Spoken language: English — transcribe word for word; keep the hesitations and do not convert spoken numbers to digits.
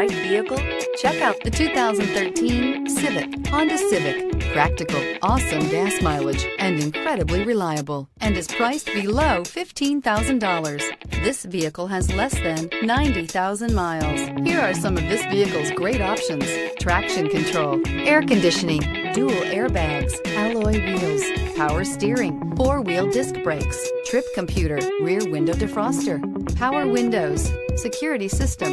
right vehicle? Check out the two thousand thirteen Civic, Honda Civic. Practical, awesome gas mileage, and incredibly reliable, and is priced below fifteen thousand dollars. This vehicle has less than ninety thousand miles. Here are some of this vehicle's great options: traction control, air conditioning, dual airbags, alloy wheels, power steering, four-wheel disc brakes, trip computer, rear window defroster, power windows, security system.